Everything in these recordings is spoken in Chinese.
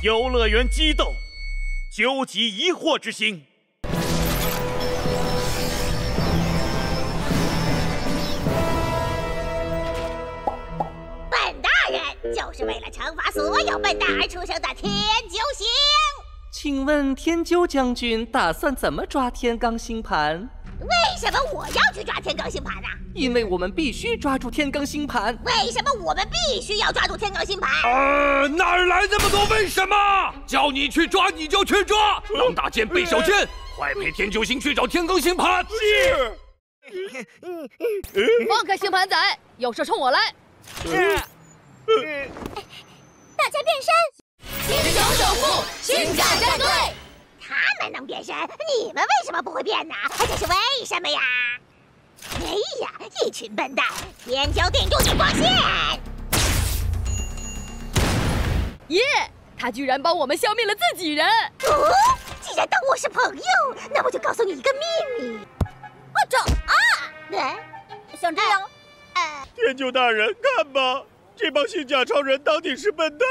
游乐园激斗，究极疑惑之心。 就是为了惩罚所有笨蛋而出生的天蛟星。请问天蛟将军打算怎么抓天罡星盘？为什么我要去抓天罡星盘呢？因为我们必须抓住天罡星盘。为什么我们必须要抓住天罡星盘？哪来那么多为什么？叫你去抓你就去抓，狼大奸背小奸，快陪天蛟星去找天罡星盘。是。放开星盘仔，有事冲我来。是。 大家变身！星球守护，星甲战队。他们能变身，你们为什么不会变呢？这是为什么呀？哎呀，一群笨蛋！天蛟定住你光线！耶！他居然帮我们消灭了自己人！哦，既然当我是朋友，那我就告诉你一个秘密。我找啊！哎，想这样？天蛟大人，看吧。 这帮星甲超人到底是笨蛋！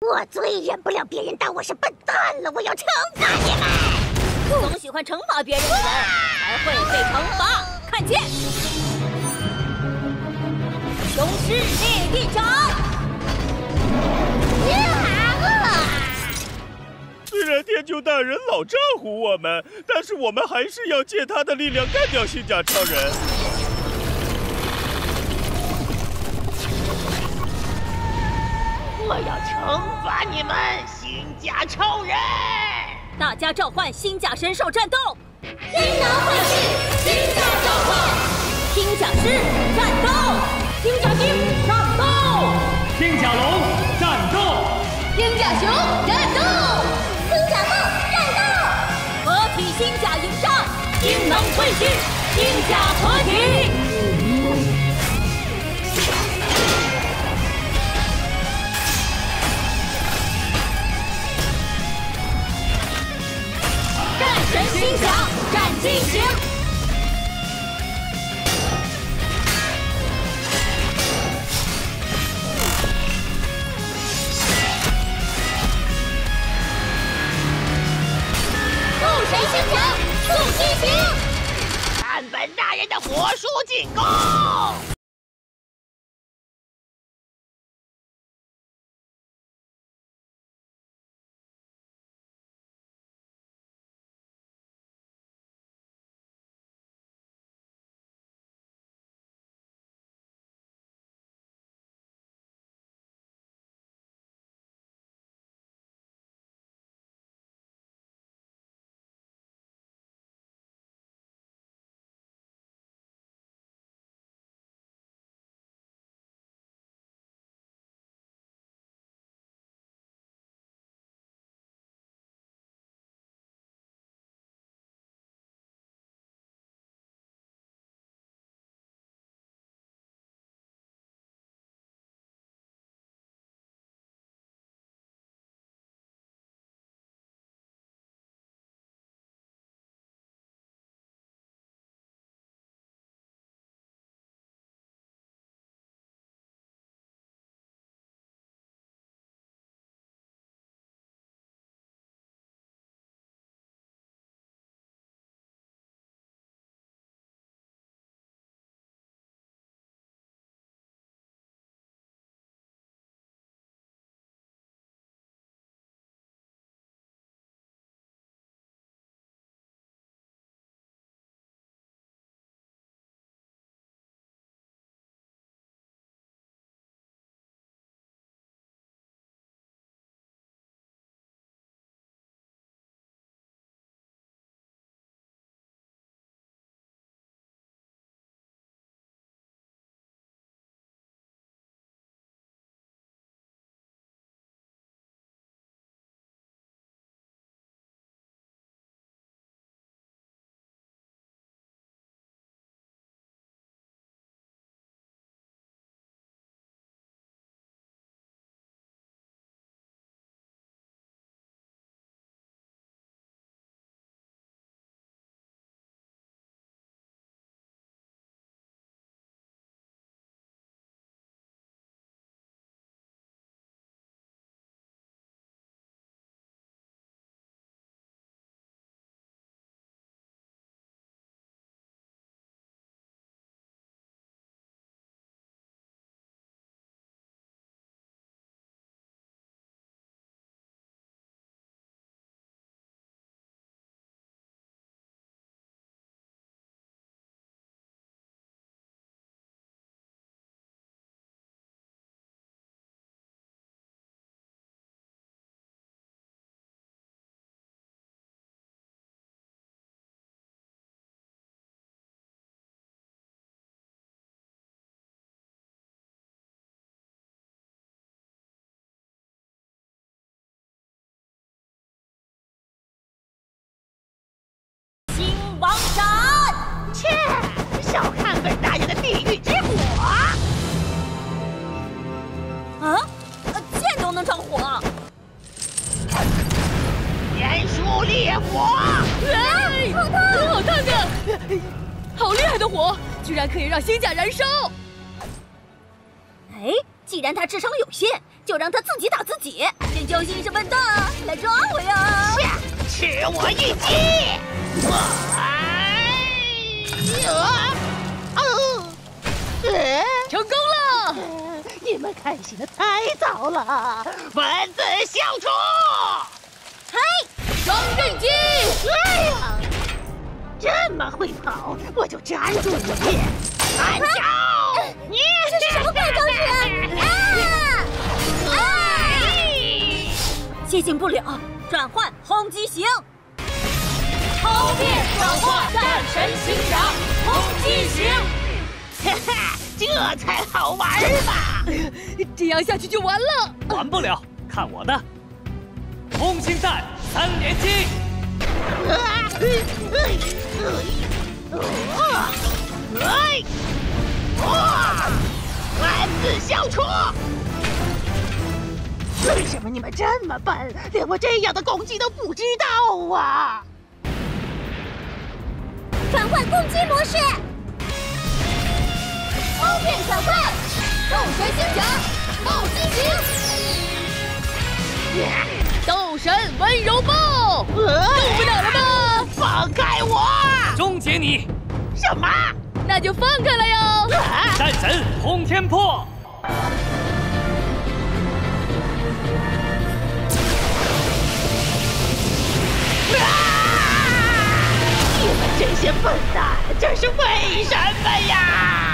我最忍不了别人当我是笨蛋了，我要惩罚你们！总喜欢惩罚别人的人，才会被惩罚。看见，雄狮烈地掌！虽然天蛟大人老照顾我们，但是我们还是要借他的力量干掉星甲超人。 我要惩罚你们，星甲超人！大家召唤星甲神兽战斗！天狼幻视，星甲召唤，星甲狮战斗，星甲鲸战斗，星甲龙战斗，星甲熊战斗，星甲豹战斗，合体星甲迎战，金能会师，星甲合体。 神星甲战进行，怒神星甲速进行，看本大人的火书进攻。能成火。炎书烈火！哎，好烫，真好烫啊！好厉害的火，居然可以让星甲燃烧！哎，既然他智商有限，就让他自己打自己。这交心是笨蛋啊，来抓我呀！吃我一击！成功了！你们开心的太早了，蚊子消除！嘿，双刃击！哎呀，这么会跑，我就粘住你！反手！你这是什么鬼东西啊？啊！接近不了，转换轰击型。 超变转化战神行侠轰击型，哈哈，这才好玩吧！这样下去就完了，完不了，看我的空心弹三连击！哇！万字消除！为什么你们这么笨，连我这样的攻击都不知道啊？ 转换攻击模式，超变转换，斗神星甲，暴击型，斗神温柔豹，动不了了吧？放开我！终结你！什么？那就放开了哟！战神轰天破，这些笨蛋，这是为什么呀？